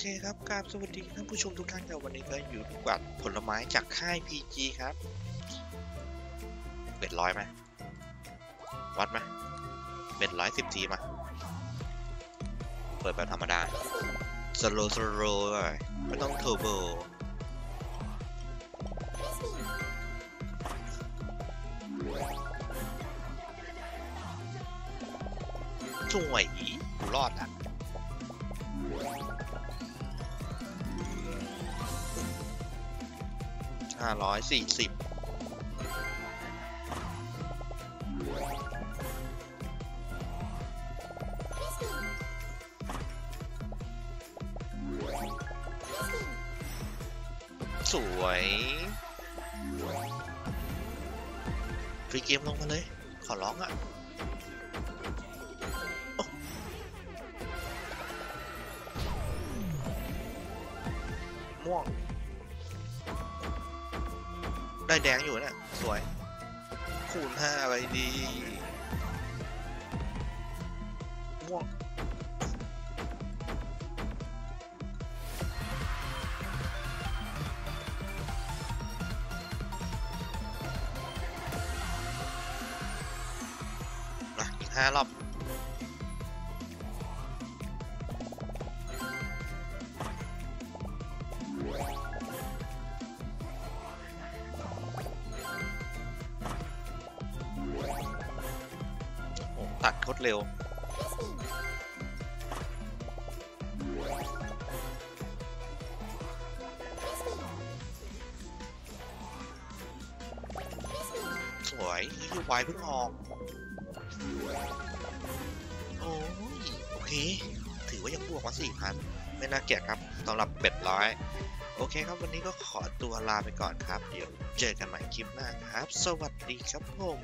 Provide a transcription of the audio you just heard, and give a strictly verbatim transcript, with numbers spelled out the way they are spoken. เคครับกราบสวัสดีท่านผู้ชมทุกท่านครับวันนี้ก็อยู่กับกวาดผลไม้จากค่าย พี จี ครับเบ็ดร้อยไหมวัดไหมเบ็ดร้อยสิบทีมาเปิดแบบธรรมดาสโลสโลเลยไม่ต้องเทอร์โบสวยรอดอ่ะห้าร้อยสี่สิบสวยฟรีเกมลงมาเลยขอร้องอ่ะม่วงได้แดงอยู่เนี่ยสวยคูณห้าอะไรดีม่วงนะอีกห้ารอบตัดโคตรเร็วสวยที่วายเพิ่งออกโอ้ยโอเคถือว่ายังบวกมา สี่พัน ไม่น่าเกลียดครับสำหรับเบ็ดร้อยโอเคครับวันนี้ก็ขอตัวลาไปก่อนครับเดี๋ยวเจอกันใหม่คลิปหน้าครับสวัสดีครับผม